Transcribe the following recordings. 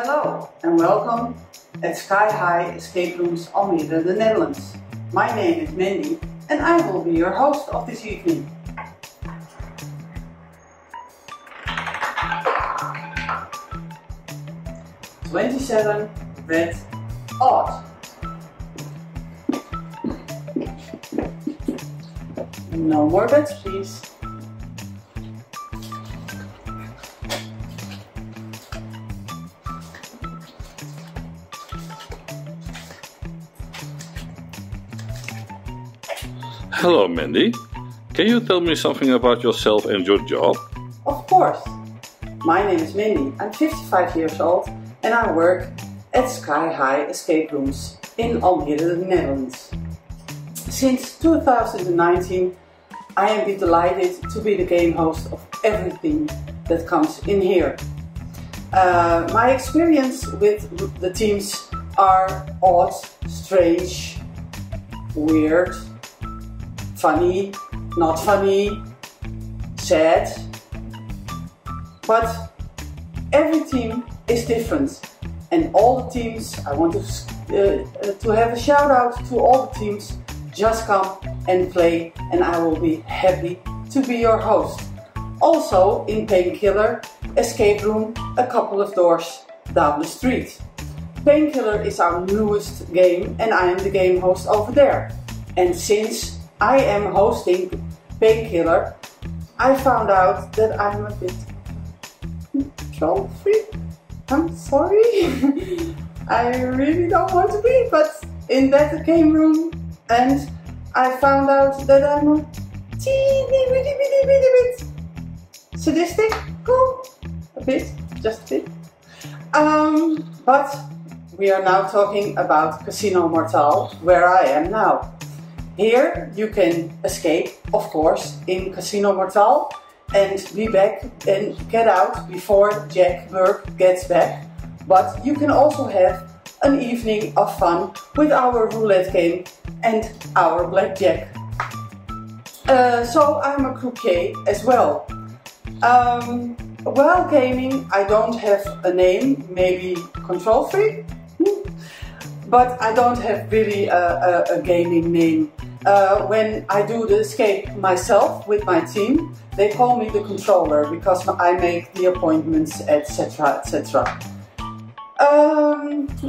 Hello and welcome at Sky High Escape Rooms Almere, the Netherlands. My name is Mandy and I will be your host of this evening. Red odd. No more bets, please. Hello, Mandy. Can you tell me something about yourself and your job? Of course. My name is Mandy. I'm 55 years old and I work at Sky High Escape Rooms in Almere, the Netherlands. Since 2019, I am delighted to be the game host of everything that comes in here. My experience with the teams are odd, strange, weird, funny, not funny, sad, but every team is different. And all the teams, I want to have a shout out to all the teams. Just come and play and I will be happy to be your host. Also in Painkiller Escape Room a couple of doors down the street. Painkiller is our newest game and I am the game host over there. And since I am hosting Painkiller, I found out that I'm a bit control freak. I'm sorry, I really don't want to be, but in that game room, and I found out that I'm a teeny bit sadistic, cool, a bit, just a bit. But we are now talking about Casino Mortal, where I am now. Here you can escape, of course, in Casino Mortal, and be back and get out before Jack Burke gets back. But you can also have an evening of fun with our roulette game and our blackjack. So I'm a croupier as well. While gaming I don't have a name, maybe control freak? But I don't have really a gaming name. When I do the escape myself with my team, they call me the controller because I make the appointments, etc, etc.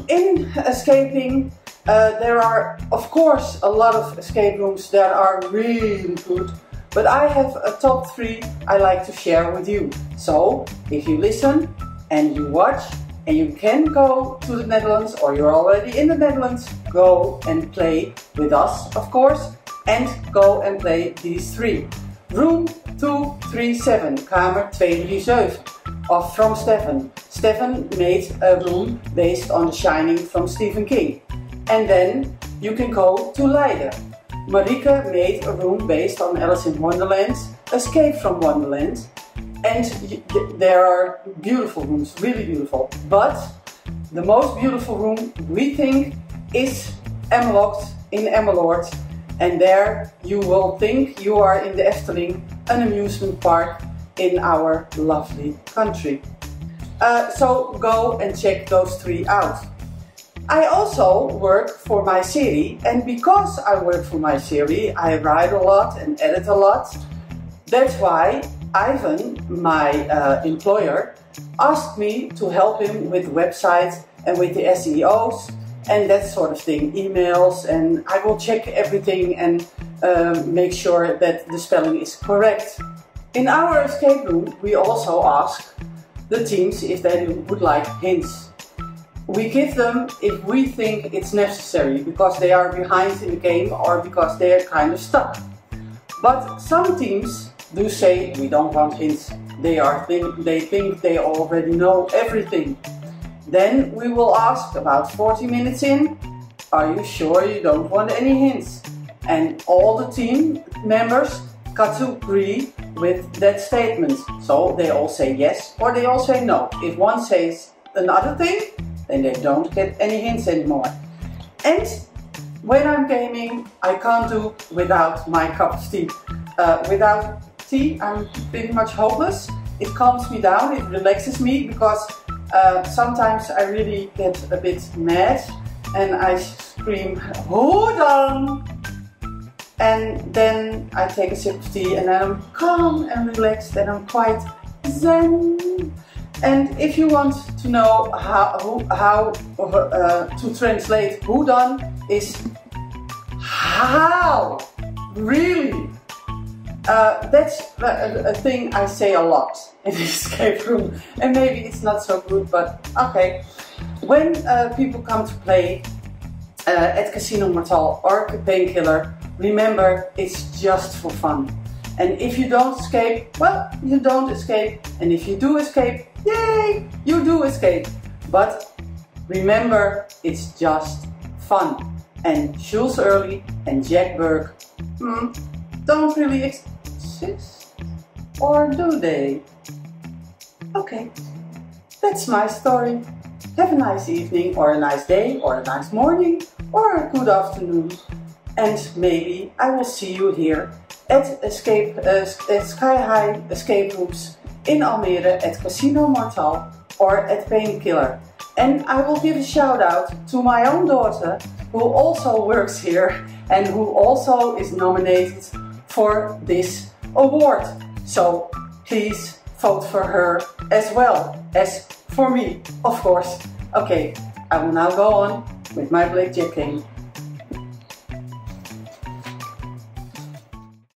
In escaping, there are of course a lot of escape rooms that are really good, but I have a top 3 I like to share with you. So if you listen and you watch and you can go to the Netherlands, or you're already in the Netherlands, go and play with us, of course, and go and play these 3. Room 237, Kamer 237, of from Stephen. Stephen made a room based on The Shining from Stephen King. And then you can go to Leiden. Marike made a room based on Alice in Wonderland, Escape from Wonderland. And there are beautiful rooms, really beautiful. But the most beautiful room we think is Emmelocked in Emmeloord. And there you will think you are in the Efteling, an amusement park in our lovely country. So go and check those 3 out. I also work for my serie, and because I work for my serie, I write a lot and edit a lot. That's why Ivan, my employer, asked me to help him with websites and with the SEOs and that sort of thing, emails, and I will check everything and make sure that the spelling is correct. In our escape room, we also ask the teams if they would like hints. We give them if we think it's necessary because they are behind in the game or because they are kind of stuck. But some teams do say we don't want hints. They think they already know everything. Then we will ask about 40 minutes in, are you sure you don't want any hints? And all the team members agree with that statement. So they all say yes or they all say no. If one says another thing, then they don't get any hints anymore. And when I'm gaming, I can't do without my cup of tea. Without tea, I'm pretty much hopeless. It calms me down, it relaxes me, because Sometimes I really get a bit mad and I scream, "Hold on!" And then I take a sip of tea and then I'm calm and relaxed and I'm quite zen. And if you want to know how to translate "hold on" is how, really. That's a thing I say a lot in the escape room, and maybe it's not so good, but okay. When people come to play at Casino Mortal or Painkiller, remember it's just for fun. And if you don't escape, well, you don't escape. And if you do escape, yay, you do escape. But remember, it's just fun. And Jules Early and Jack Burke don't really exist, or do they? Okay, that's my story. Have a nice evening, or a nice day, or a nice morning, or a good afternoon. And maybe I will see you here at Sky High Escape Rooms in Almere, at Casino Mortal, or at Painkiller. And I will give a shout out to my own daughter, who also works here and who also is nominated for this award. So please vote for her as well as for me, of course. Okay, I will now go on with my blackjacking.